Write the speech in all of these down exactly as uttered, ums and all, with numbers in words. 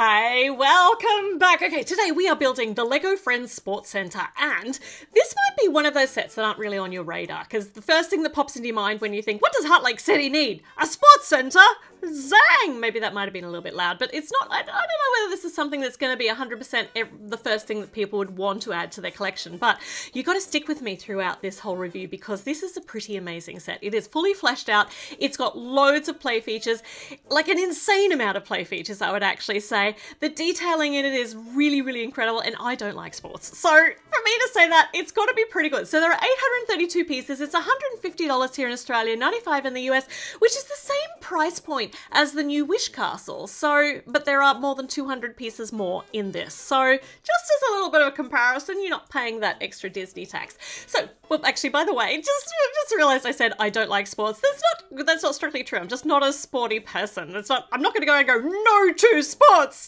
Hi, welcome back. Okay, today we are building the Lego Friends Sports Centre, and this might be one of those sets that aren't really on your radar, because the first thing that pops into your mind when you think, what does Heartlake City need? A sports centre? Zang! Maybe that might have been a little bit loud, but it's not, I, I don't know whether this is something that's going to be one hundred percent the first thing that people would want to add to their collection, but you've got to stick with me throughout this whole review because this is a pretty amazing set. It is fully fleshed out, it's got loads of play features, like an insane amount of play features I would actually say. The detailing in it is really, really incredible, and I don't like sports, so for me to say that, it's got to be pretty good. So there are eight hundred thirty-two pieces, it's one hundred fifty dollars here in Australia, ninety-five dollars in the U S, which is the same price point as the new Wish Castle, so but there are more than two hundred pieces more in this, so just as a little bit of a comparison, you're not paying that extra Disney tax. So, well, actually, by the way, just just realized I said I don't like sports. That's not that's not strictly true. I'm just not a sporty person. It's not I'm not gonna go and go no to sports.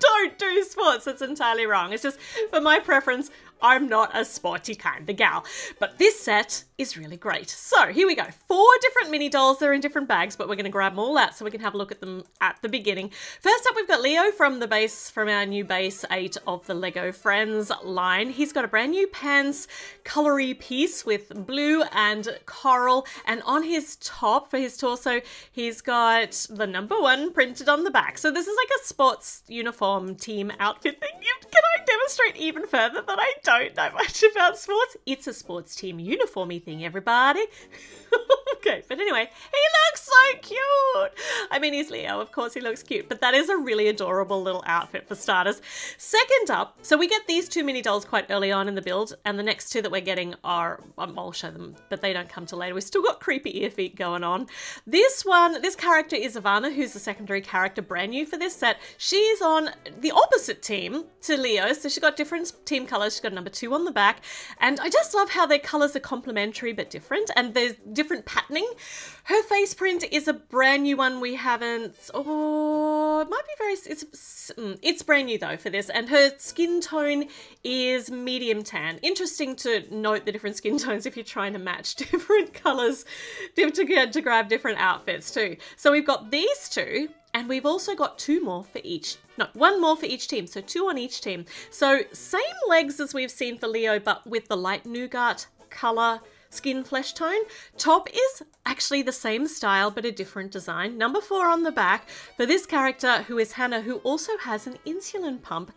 Don't do sports. That's entirely wrong. It's just for my preference, I'm not a sporty kind of gal, but this set is really great. So here we go, four different mini dolls. They're in different bags, but we're gonna grab them all out so we can have a look at them at the beginning. First up, we've got Leo from the base, from our new base eight of the Lego Friends line. He's got a brand new pants colory piece with blue and coral, and on his top for his torso, he's got the number one printed on the back. So this is like a sports uniform team outfit thing. Can I demonstrate even further that I don't don't know much about sports? It's a sports team uniformy thing, everybody. Okay, but anyway, he looks so cute. I mean, he's Leo, of course he looks cute, but that is a really adorable little outfit for starters. Second up, so we get these two mini dolls quite early on in the build, and the next two that we're getting are, um, I'll show them, but they don't come till later. We've still got creepy ear feet going on. This one, this character is Ivana, who's the secondary character, brand new for this set. She's on the opposite team to Leo, so she's got different team colors. She's got number two on the back, and I just love how their colors are complementary but different, and there's different patterning. Her face print is a brand new one we haven't, oh, it might be very, it's, it's brand new though for this, and her skin tone is medium tan. Interesting to note the different skin tones if you're trying to match different colors to, to grab different outfits too. So we've got these two, and we've also got two more for each, no, one more for each team, so two on each team. So same legs as we've seen for Leo, but with the light nougat color skin flesh tone. Top is actually the same style but a different design. Number four on the back for this character, who is Hannah, who also has an insulin pump.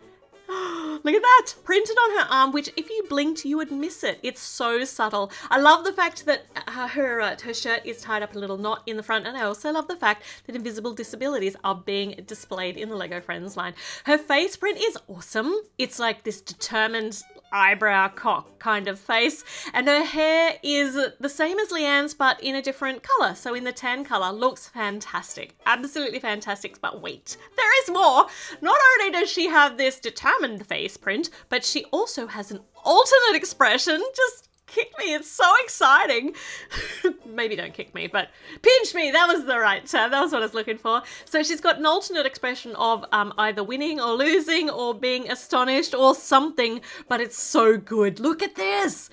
Look at that, printed on her arm, which if you blinked you would miss it. It's so subtle. I love the fact that her uh, her shirt is tied up in a little knot in the front, and I also love the fact that invisible disabilities are being displayed in the Lego Friends line. Her face print is awesome. It's like this determined eyebrow cock kind of face, and her hair is the same as Leanne's but in a different color, so in the tan color. Looks fantastic, absolutely fantastic. But wait, there is more. Not only does she have this determined face print, but she also has an alternate expression. Just kick me, it's so exciting. Maybe don't kick me, but pinch me, that was the right term, that was what I was looking for. So she's got an alternate expression of um, either winning or losing or being astonished or something, but it's so good. Look at this,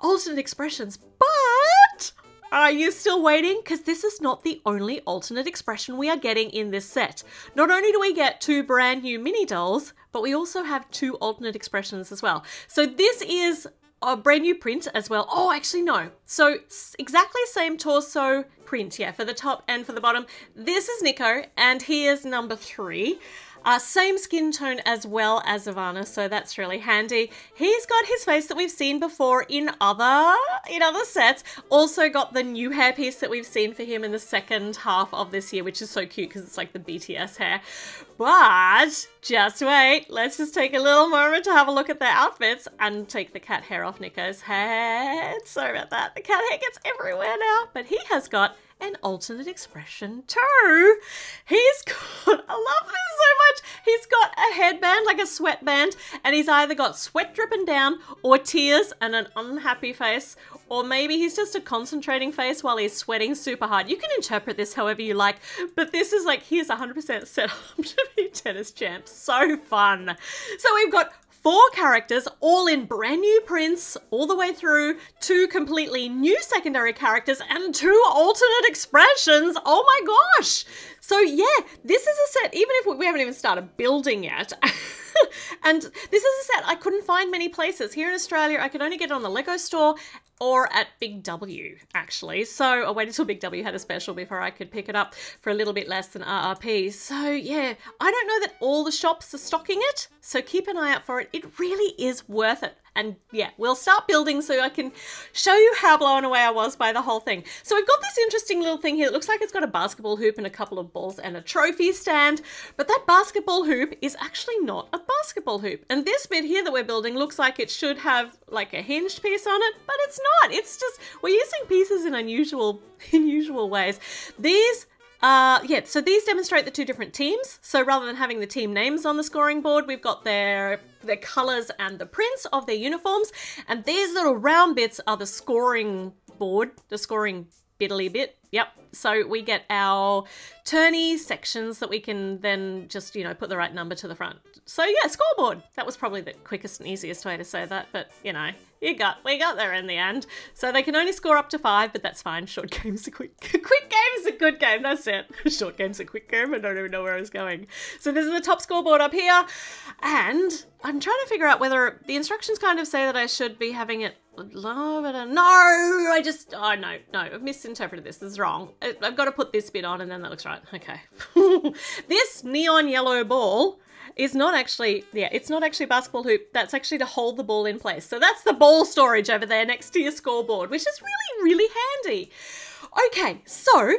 alternate expressions. But are you still waiting? Because this is not the only alternate expression we are getting in this set. Not only do we get two brand new mini dolls, but we also have two alternate expressions as well. So this is a brand new print as well. Oh, actually no. So exactly same torso print, yeah, for the top and for the bottom. This is Nico, and he is number three. Uh, same skin tone as well as Ivana, so that's really handy. He's got his face that we've seen before in other in other sets. Also got the new hairpiece that we've seen for him in the second half of this year, which is so cute because it's like the B T S hair. But just wait, let's just take a little moment to have a look at their outfits and take the cat hair off Nico's head. Sorry about that. The cat hair gets everywhere now, but he has got an alternate expression too. He's got, I love this so much, he's got a headband, like a sweatband, and he's either got sweat dripping down or tears and an unhappy face, or maybe he's just a concentrating face while he's sweating super hard. You can interpret this however you like, but this is like, he's one hundred percent set up to be tennis champs. So fun. So we've got four characters, all in brand new prints, all the way through two completely new secondary characters and two alternate expressions. Oh my gosh. So yeah, this is a set, even if we, we haven't even started building yet. And this is a set I couldn't find many places. Here in Australia, I could only get it on the Lego store or at Big W, actually. So I waited till Big W had a special before I could pick it up for a little bit less than R R P. So yeah, I don't know that all the shops are stocking it, so keep an eye out for it. It really is worth it. And yeah, we'll start building so I can show you how blown away I was by the whole thing. So we've got this interesting little thing here. It looks like it's got a basketball hoop and a couple of balls and a trophy stand, but that basketball hoop is actually not a basketball hoop. And this bit here that we're building looks like it should have like a hinged piece on it, but it's not. It's just, we're using pieces in unusual, unusual ways. These Uh, yeah, so these demonstrate the two different teams. So rather than having the team names on the scoring board, we've got their their colours and the prints of their uniforms. And these little round bits are the scoring board, the scoring biddly bit. Yep. So we get our turny sections that we can then just, you know, put the right number to the front. So yeah, scoreboard. That was probably the quickest and easiest way to say that, but you know, you got, we got there in the end. So they can only score up to five, but that's fine. Short game's a quick, quick game's a good game. That's it. Short game's a quick game. I don't even know where I was going. So this is the top scoreboard up here. And I'm trying to figure out whether the instructions kind of say that I should be having it. No, I just, oh no, no, I've misinterpreted this. This is wrong. I've got to put this bit on and then that looks right. Okay. This neon yellow ball is not actually, yeah, it's not actually a basketball hoop. That's actually to hold the ball in place. So that's the ball storage over there next to your scoreboard, which is really, really handy. Okay, so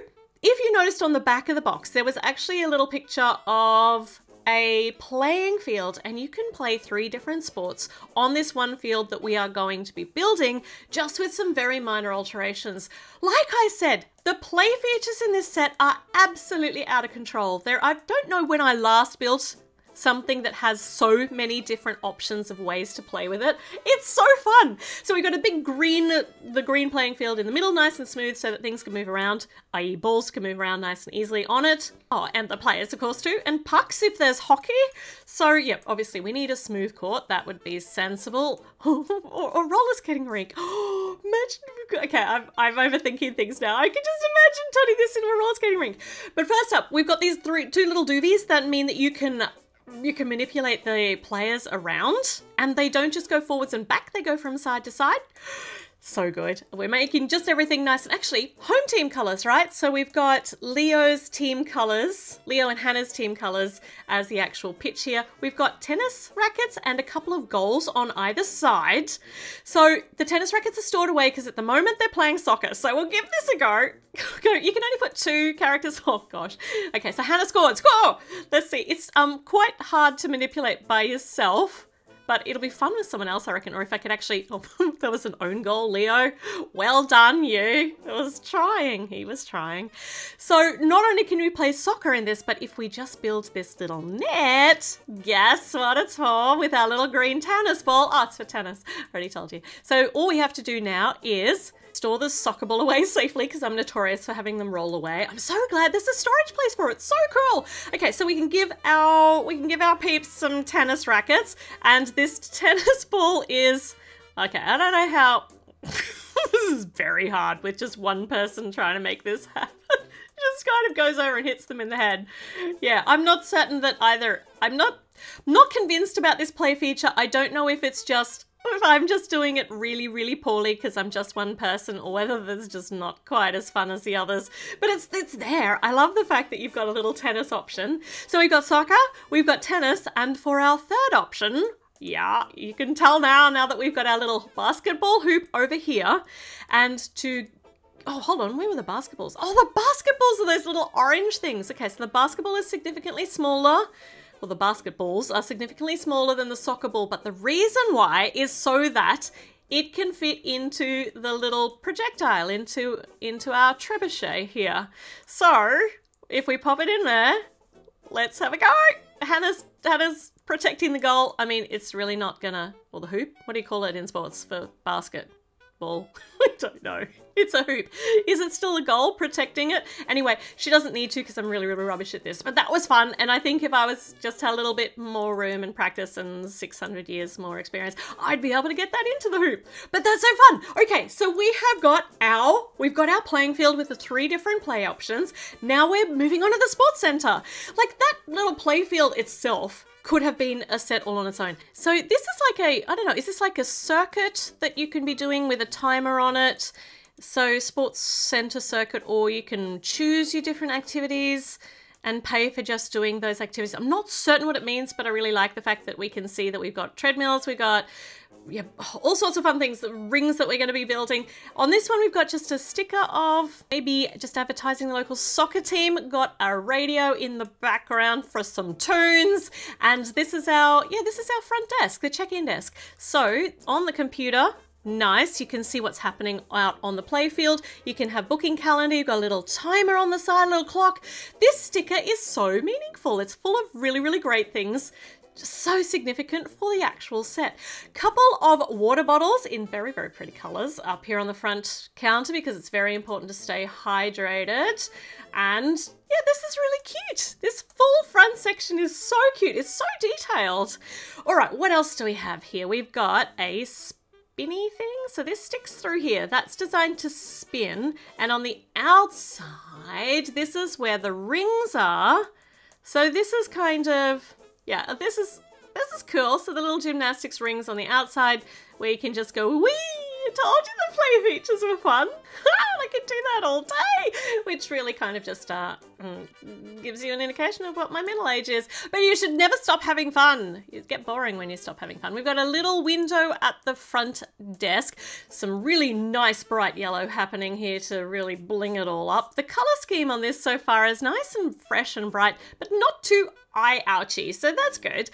if you noticed on the back of the box, there was actually a little picture of a playing field, and you can play three different sports on this one field that we are going to be building, just with some very minor alterations. Like I said, the play features in this set are absolutely out of control. There, I don't know when I last built something that has so many different options of ways to play with it. It's so fun. So we've got a big green, the green playing field in the middle, nice and smooth so that things can move around, that is balls can move around nice and easily on it. Oh, and the players of course too, and pucks if there's hockey. So yep, obviously we need a smooth court. That would be sensible. or, or roller skating rink. Imagine, okay, I'm, I'm overthinking things now. I can just imagine turning this into a roller skating rink. But first up, we've got these three, two little doobies that mean that you can You can manipulate the players around, and they don't just go forwards and back, they go from side to side. So good. We're making just everything nice. And actually, home team colours, right? So we've got Leo's team colours, Leo and Hannah's team colours as the actual pitch here. We've got tennis rackets and a couple of goals on either side. So the tennis rackets are stored away because at the moment they're playing soccer. So we'll give this a go. You can only put two characters. Oh gosh. Okay, so Hannah scored. Score! Let's see. It's um quite hard to manipulate by yourself, but it'll be fun with someone else, I reckon. Or if I could actually, oh, that was an own goal, Leo. Well done, you. I was trying, he was trying. So not only can we play soccer in this, but if we just build this little net, guess what it's for with our little green tennis ball. Oh, it's for tennis, I already told you. So all we have to do now is store the soccer ball away safely, because I'm notorious for having them roll away. I'm so glad there's a storage place for it. So cool. Okay, so we can give our we can give our peeps some tennis rackets, and this tennis ball is okay. I don't know how. This is very hard with just one person trying to make this happen. Just kind of goes over and hits them in the head. Yeah, I'm not certain that either. I'm not not convinced about this play feature. I don't know if it's just. If I'm just doing it really, really poorly because I'm just one person, or whether there's just not quite as fun as the others. But it's it's there. I love the fact that you've got a little tennis option. So we've got soccer, we've got tennis, and for our third option, yeah, you can tell now, now that we've got our little basketball hoop over here. And to, oh, hold on, where were the basketballs? Oh, the basketballs are those little orange things. Okay, so the basketball is significantly smaller. Well, the basketballs are significantly smaller than the soccer ball, but the reason why is so that it can fit into the little projectile, into, into our trebuchet here. So if we pop it in there, let's have a go. Hannah's, Hannah's protecting the goal. I mean, it's really not gonna, or the hoop, what do you call it in sports for basketball? I don't know. It's a hoop. Is it still a goal? Protecting it? Anyway, she doesn't need to because I'm really, really rubbish at this. But that was fun. And I think if I was just had a little bit more room and practice and six hundred years more experience, I'd be able to get that into the hoop. But that's so fun. Okay, so we have got our, we've got our playing field with the three different play options. Now we're moving on to the sports centre. Like that little play field itself could have been a set all on its own. So this is like a, I don't know, is this like a circuit that you can be doing with a timer on it? So sports centre circuit, or you can choose your different activities and pay for just doing those activities. I'm not certain what it means, but I really like the fact that we can see that we've got treadmills, we've got yeah, all sorts of fun things, the rings that we're going to be building. On this one, we've got just a sticker of maybe just advertising the local soccer team, got a radio in the background for some tunes. And this is our, yeah, this is our front desk, the check-in desk. So on the computer, nice, you can see what's happening out on the playfield. You can have booking calendar, you've got a little timer on the side, a little clock. This sticker is so meaningful. It's full of really, really great things. Just so significant for the actual set. Couple of water bottles in very, very pretty colors up here on the front counter because it's very important to stay hydrated. And yeah, this is really cute. This full front section is so cute. It's so detailed. All right, what else do we have here? We've got a spinny thing. So this sticks through here. That's designed to spin. And on the outside, this is where the rings are. So this is kind of, yeah, this is this is cool. So the little gymnastics rings on the outside where you can just go, wee! Told you the play features were fun. I could do that all day, which really kind of just uh, gives you an indication of what my middle age is. But you should never stop having fun. You get boring when you stop having fun. We've got a little window at the front desk. Some really nice bright yellow happening here to really bling it all up. The color scheme on this so far is nice and fresh and bright, but not too eye-ouchy, so that's good.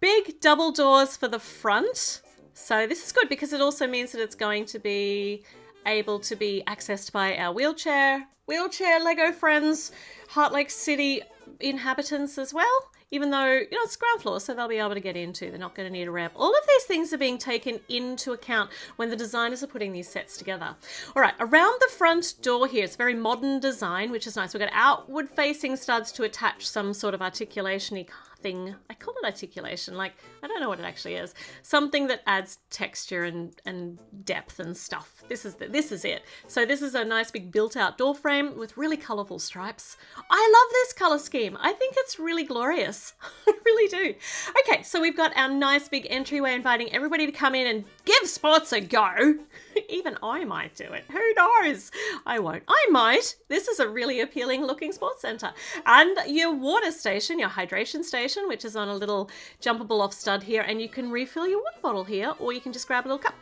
Big double doors for the front. So this is good because it also means that it's going to be able to be accessed by our wheelchair, wheelchair Lego friends, Heartlake City inhabitants as well. Even though, you know, it's ground floor, so they'll be able to get into. They're not going to need a ramp. All of these things are being taken into account when the designers are putting these sets together. All right, around the front door here, it's very modern design, which is nice. We've got outward-facing studs to attach some sort of articulation-y thing. I call it articulation. Like, I don't know what it actually is. Something that adds texture and, and depth and stuff. This is, the, this is it. So this is a nice big built-out door frame with really colourful stripes. I love this colour scheme. I think it's really glorious. I really do. Okay, so we've got our nice big entryway inviting everybody to come in and give sports a go. Even I might do it. Who knows? I won't. I might. This is a really appealing looking sports centre. And your water station, your hydration station, which is on a little jumpable off stud here, and you can refill your water bottle here, or you can just grab a little cup.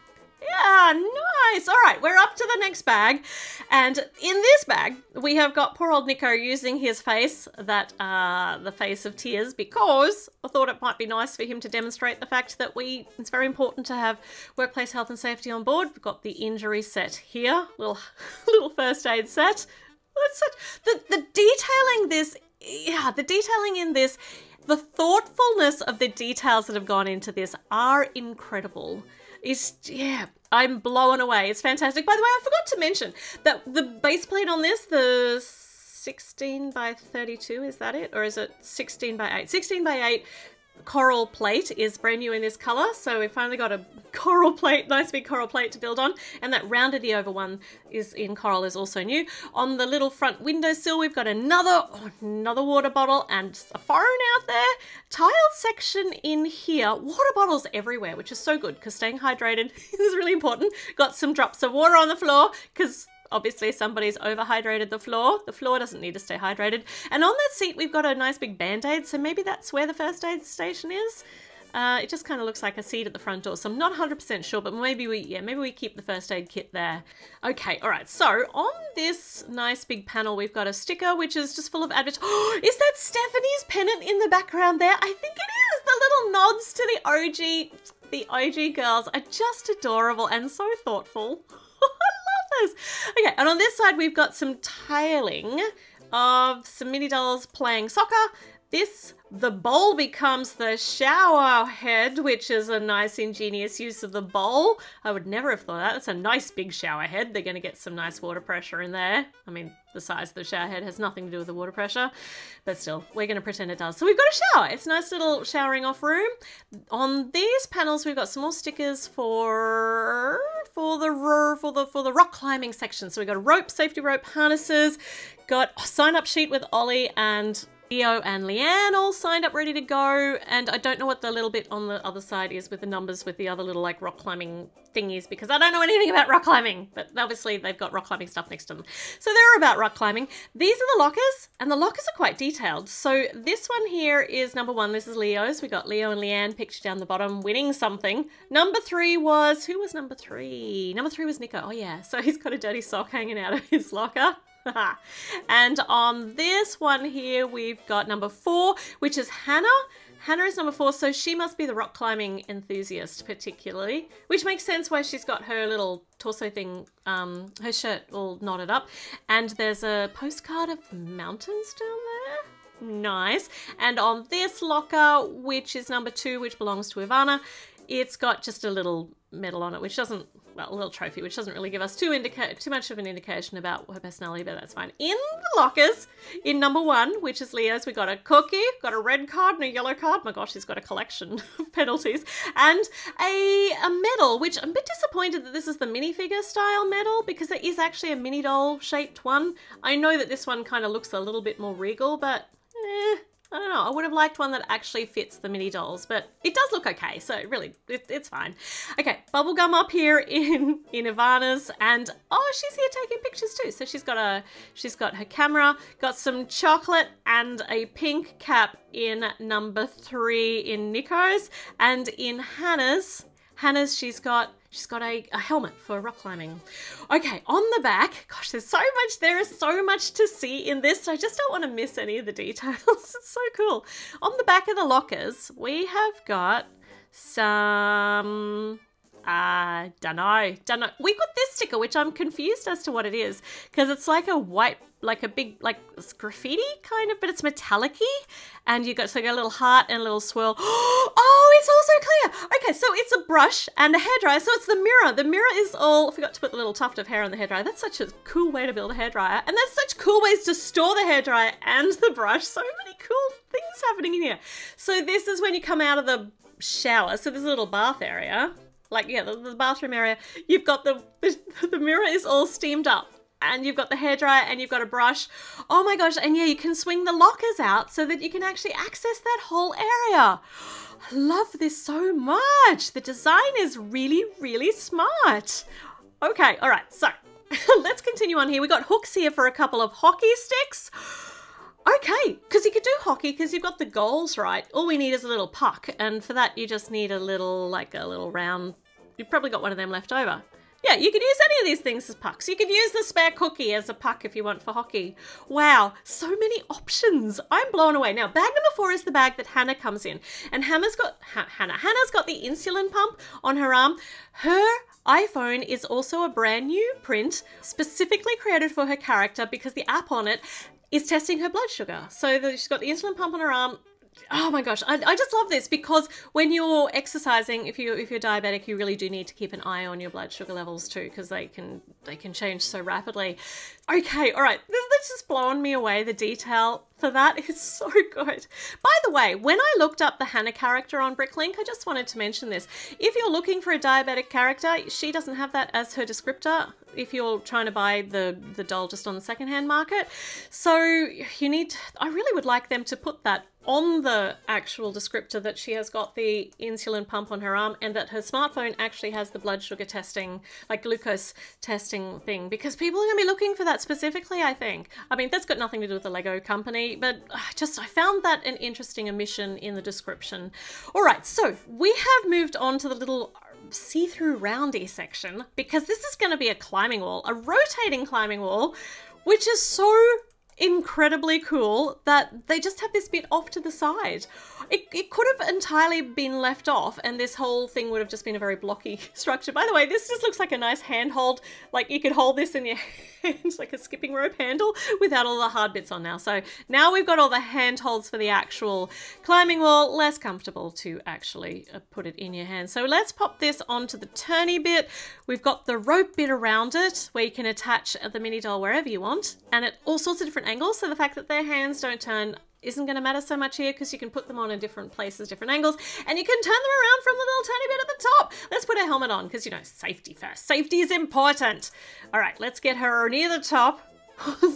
Yeah, nice. All right, we're up to the next bag. And in this bag, we have got poor old Nico using his face, that uh, the face of tears, because I thought it might be nice for him to demonstrate the fact that we, it's very important to have workplace health and safety on board. We've got the injury set here, little, little first aid set. That's such, the, the detailing this, yeah, the detailing in this, the thoughtfulness of the details that have gone into this are incredible. It's, yeah, I'm blown away. It's fantastic. By the way, I forgot to mention that the base plate on this, the sixteen by thirty-two, is that it? Or is it sixteen by eight? sixteen by eight coral plate is brand new in this color. So we finally got a coral plate, nice big coral plate to build on. And that roundedy over one is in coral is also new. On the little front windowsill, we've got another, oh, another water bottle and a phone out there. Tiled section in here, water bottles everywhere, which is so good because staying hydrated is really important. Got some drops of water on the floor because obviously somebody's overhydrated the floor. The floor doesn't need to stay hydrated. And on that seat, we've got a nice big Band-Aid. So maybe that's where the first aid station is. Uh, it just kind of looks like a seat at the front door. So I'm not one hundred percent sure, but maybe we, yeah, maybe we keep the first aid kit there. Okay, all right. So on this nice big panel, we've got a sticker, which is just full of adverts. Oh, is that Stephanie's pennant in the background there? I think it is. The little nods to the O G, the O G girls are just adorable and so thoughtful. Okay, and on this side we've got some tiling of some mini dolls playing soccer. This The bowl becomes the shower head, which is a nice ingenious use of the bowl. I would never have thought that. That's a nice big shower head. They're going to get some nice water pressure in there. I mean, the size of the shower head has nothing to do with the water pressure, but still, we're going to pretend it does. So we've got a shower. It's a nice little showering off room. On these panels, we've got some more stickers for for the for the for the rock climbing section. So we've got a rope, safety rope, harnesses, got a sign up sheet with Ollie and Leo and Leanne all signed up, ready to go. And I don't know what the little bit on the other side is with the numbers with the other little like rock climbing thingies, because I don't know anything about rock climbing, but obviously they've got rock climbing stuff next to them. So they're about rock climbing. These are the lockers, and the lockers are quite detailed. So this one here is number one. This is Leo's. We got Leo and Leanne pictured down the bottom winning something. Number three was, who was number three? Number three was Nico. Oh yeah. So he's got a dirty sock hanging out of his locker. And on this one here, we've got number four, which is Hannah. Hannah is number four, so she must be the rock climbing enthusiast particularly, which makes sense why she's got her little torso thing, um, her shirt all knotted up. And there's a postcard of mountains down there. Nice. And on this locker, which is number two, which belongs to Ivana, it's got just a little medal on it, which doesn't, well, a little trophy, which doesn't really give us too indica- too much of an indication about her personality, but that's fine. In the lockers, in number one, which is Leo's, we got a cookie, got a red card and a yellow card. My gosh, he's got a collection of penalties. And a, a medal, which I'm a bit disappointed that this is the minifigure style medal, because it is actually a mini doll shaped one. I know that this one kind of looks a little bit more regal, but eh. I don't know, I would have liked one that actually fits the mini dolls, but it does look okay, so really, it, it's fine. Okay, bubblegum up here in, in Ivana's, and oh, she's here taking pictures too. So she's got a, she's got her camera, got some chocolate and a pink cap in number three in Nico's, and in Hannah's, Hannah's, she's got She's got a, a helmet for rock climbing. Okay, on the back, gosh, there's so much, there is so much to see in this. I just don't want to miss any of the details. It's so cool. On the back of the lockers, we have got some, uh, dunno, dunno. We've got this sticker, which I'm confused as to what it is, because it's like a white, like a big, like graffiti kind of, but it's metallic-y. And you got, so you got a little heart and a little swirl. Oh, it's also clear. Okay, so it's a brush and a hairdryer. So it's the mirror. The mirror is all, I forgot to put the little tuft of hair on the hairdryer. That's such a cool way to build a hairdryer. And there's such cool ways to store the hairdryer and the brush. So many cool things happening in here. So this is when you come out of the shower. So there's a little bath area. Like, yeah, the, the bathroom area. You've got the, the, the mirror is all steamed up. And you've got the hairdryer and you've got a brush. Oh my gosh, and yeah, you can swing the lockers out so that you can actually access that whole area. I love this so much. The design is really, really smart. Okay, all right, so let's continue on here. We got hooks here for a couple of hockey sticks. Okay, because you could do hockey because you've got the goals right. All we need is a little puck, and for that you just need a little, like a little round, you've probably got one of them left over. Yeah, you could use any of these things as pucks. You could use the spare cookie as a puck if you want for hockey. Wow, so many options. I'm blown away. Now, bag number four is the bag that Hannah comes in. And Hannah's got, ha Hannah, Hannah's got the insulin pump on her arm. Her iPhone is also a brand new print specifically created for her character because the app on it is testing her blood sugar. So the, she's got the insulin pump on her arm. Oh my gosh, I, I just love this because when you're exercising, if you if you're diabetic, you really do need to keep an eye on your blood sugar levels too, because they can they can change so rapidly. Okay, all right, this, this is blowing me away. The detail for that is so good. By the way, when I looked up the Hannah character on Bricklink, I just wanted to mention this. If you're looking for a diabetic character, she doesn't have that as her descriptor. If you're trying to buy the, the doll just on the secondhand market. So you need, to, I really would like them to put that on the actual descriptor that she has got the insulin pump on her arm and that her smartphone actually has the blood sugar testing, like glucose testing thing, because people are gonna be looking for that specifically, I think. I mean, that's got nothing to do with the Lego company, but just, I found that an interesting omission in the description. All right, so we have moved on to the little see-through roundy section because this is going to be a climbing wall, a rotating climbing wall, which is so incredibly cool that they just have this bit off to the side. It, it could have entirely been left off and this whole thing would have just been a very blocky structure. By the way, this just looks like a nice handhold. Like you could hold this in your hands like a skipping rope handle without all the hard bits on now. So now we've got all the handholds for the actual climbing wall. Less comfortable to actually put it in your hand. So let's pop this onto the turny bit. We've got the rope bit around it where you can attach the mini doll wherever you want and at all sorts of different angles, so the fact that their hands don't turn isn't going to matter so much here because you can put them on in different places, different angles, and you can turn them around from the little tiny bit at the top. Let's put her helmet on because, you know, safety first. Safety is important. All right, let's get her near the top.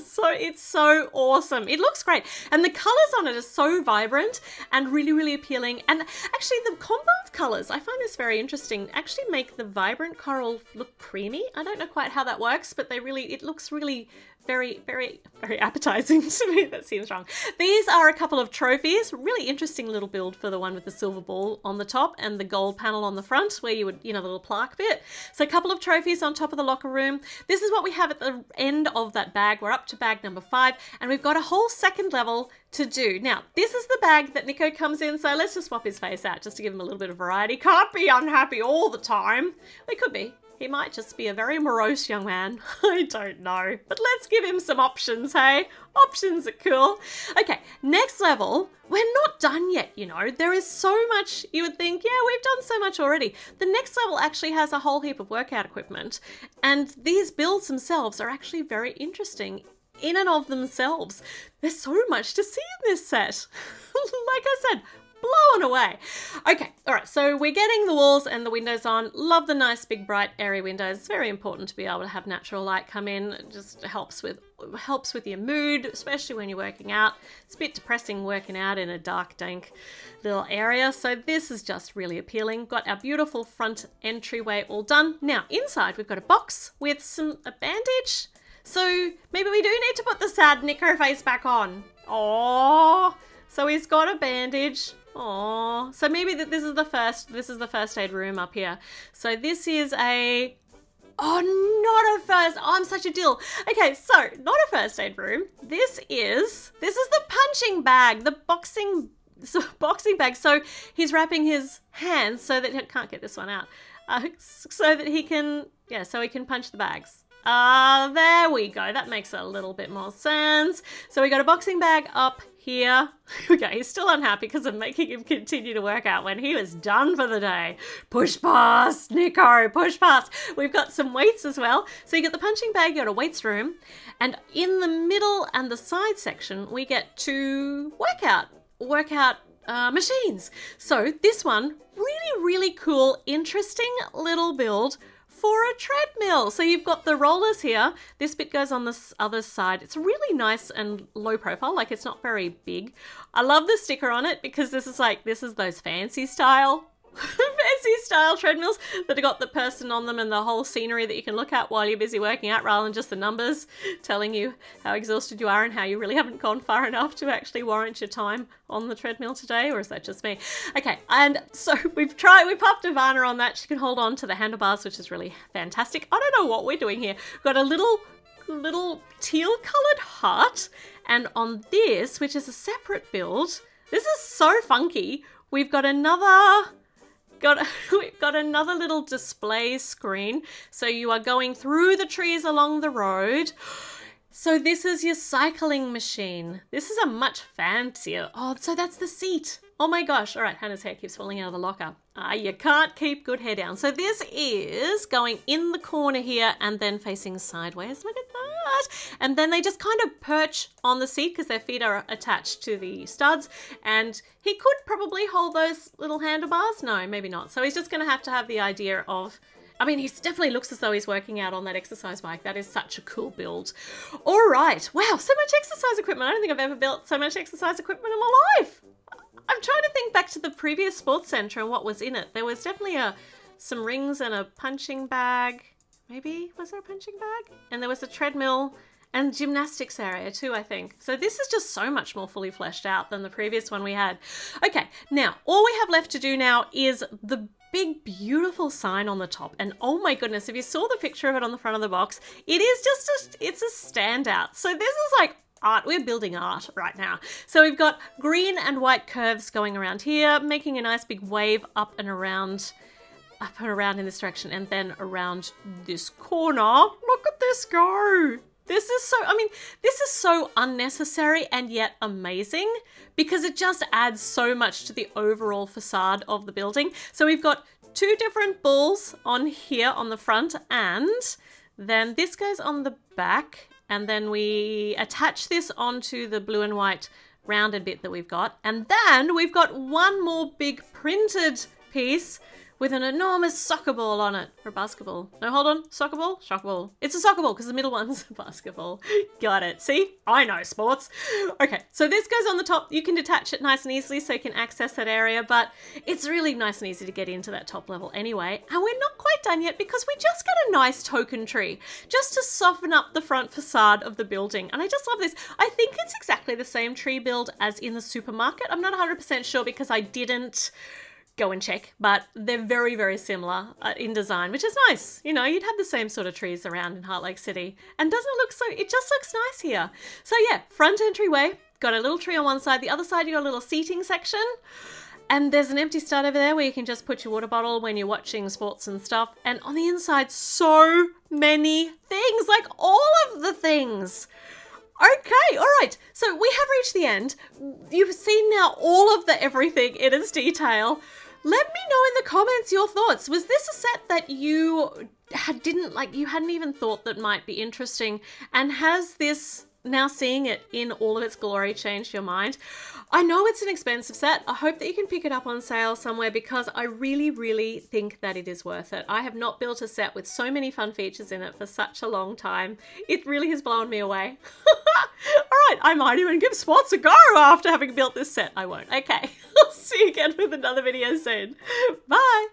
So it's so awesome. It looks great. And the colors on it are so vibrant and really, really appealing. And actually the combo of colors, I find this very interesting, actually make the vibrant coral look creamy. I don't know quite how that works, but they really, it looks really very, very, very appetizing to me. That seems wrong. These are a couple of trophies. Really interesting little build for the one with the silver ball on the top and the gold panel on the front where you would, you know, the little plaque bit. So a couple of trophies on top of the locker room. This is what we have at the end of that bag. We're up to bag number five and we've got a whole second level to do. Now, this is the bag that Nico comes in, so let's just swap his face out just to give him a little bit of variety. Can't be unhappy all the time. He could be. He might just be a very morose young man. I don't know. But let's give him some options, hey? Options are cool. Okay, next level. We're not done yet, you know. There is so much you would think, yeah, we've done so much already. The next level actually has a whole heap of workout equipment. And these builds themselves are actually very interesting in and of themselves. There's so much to see in this set. Like I said, blown away. Okay, all right, so we're getting the walls and the windows on. Love the nice big bright airy windows. It's very important to be able to have natural light come in. It just helps with helps with your mood, especially when you're working out. It's a bit depressing working out in a dark, dank little area, so this is just really appealing. Got our beautiful front entryway all done. Now inside we've got a box with some a bandage, so maybe we do need to put the sad Nico face back on. Oh, so he's got a bandage. Oh, so maybe that this is the first, this is the first aid room up here. So this is a, oh, not a first, oh, I'm such a dill. Okay, so not a first aid room. This is, this is the punching bag, the boxing, so boxing bag. So he's wrapping his hands so that he can't get this one out. Uh, so that he can, yeah, so he can punch the bags. Ah, uh, there we go. That makes a little bit more sense. So we got a boxing bag up here. Okay, he's still unhappy because I'm making him continue to work out when he was done for the day. Push past, Nico, push past. We've got some weights as well. So you get the punching bag, you got a weights room, and in the middle and the side section, we get two workout, workout uh, machines. So this one, really, really cool, interesting little build for a treadmill. So you've got the rollers here. This bit goes on this other side. It's really nice and low profile, like it's not very big. I love the sticker on it because this is like, this is those fancy style, fancy style treadmills that have got the person on them and the whole scenery that you can look at while you're busy working out rather than just the numbers telling you how exhausted you are and how you really haven't gone far enough to actually warrant your time on the treadmill today. Or is that just me? Okay, and so we've tried, we've popped Ivana on that. She can hold on to the handlebars, which is really fantastic. I don't know what we're doing here. We've got a little little teal colored heart, and on this, which is a separate build, this is so funky, we've got another Got, we've got another little display screen. So you are going through the trees along the road. So this is your cycling machine. This is a much fancier. Oh, so that's the seat. Oh my gosh. All right, Hannah's hair keeps falling out of the locker. Ah, you can't keep good hair down. So this is going in the corner here and then facing sideways. Look at that. And then they just kind of perch on the seat because their feet are attached to the studs. And he could probably hold those little handlebars. No, maybe not. So he's just going to have to have the idea of, I mean, he definitely looks as though he's working out on that exercise bike. That is such a cool build. All right. Wow, so much exercise equipment. I don't think I've ever built so much exercise equipment in my life. I'm trying to think back to the previous sports centre and what was in it. There was definitely a, some rings and a punching bag. Maybe, was there a punching bag? And there was a treadmill and gymnastics area too, I think. So this is just so much more fully fleshed out than the previous one we had. Okay, now all we have left to do now is the big beautiful sign on the top, and oh my goodness, if you saw the picture of it on the front of the box, it is just a, it's a standout. So this is like art. We're building art right now. So we've got green and white curves going around here, making a nice big wave up and around, up and around in this direction, and then around this corner. Look at this go. This is so, I mean, this is so unnecessary and yet amazing because it just adds so much to the overall facade of the building. So we've got two different balls on here on the front, and then this goes on the back, and then we attach this onto the blue and white rounded bit that we've got. And then we've got one more big printed piece with an enormous soccer ball on it. Or basketball. No, hold on. Soccer ball? Soccer ball. It's a soccer ball because the middle one's a basketball. Got it. See? I know sports. Okay, so this goes on the top. You can detach it nice and easily so you can access that area, but it's really nice and easy to get into that top level anyway. And we're not quite done yet because we just got a nice token tree just to soften up the front facade of the building. And I just love this. I think it's exactly the same tree build as in the supermarket. I'm not one hundred percent sure because I didn't go and check, but they're very, very similar uh, in design, which is nice. You know, you'd have the same sort of trees around in Heartlake City, and doesn't it look so, it just looks nice here. So yeah, front entryway, got a little tree on one side, the other side you got a little seating section, and there's an empty stud over there where you can just put your water bottle when you're watching sports and stuff, and on the inside, so many things, like all of the things. Okay, all right, so we have reached the end. You've seen now all of the everything in its detail. Let me know in the comments your thoughts. Was this a set that you had, didn't like, you hadn't even thought that might be interesting? And has this, now seeing it in all of its glory, changed your mind? I know it's an expensive set. I hope that you can pick it up on sale somewhere because I really, really think that it is worth it. I have not built a set with so many fun features in it for such a long time. It really has blown me away. All right, I might even give sports a go after having built this set. I won't. Okay, I'll see you again with another video soon. Bye.